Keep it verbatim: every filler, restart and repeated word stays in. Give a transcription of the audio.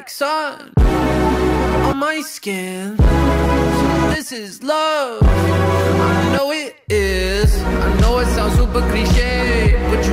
like sun on my skin. So this is love, I know it is. I know it sounds super cliche, but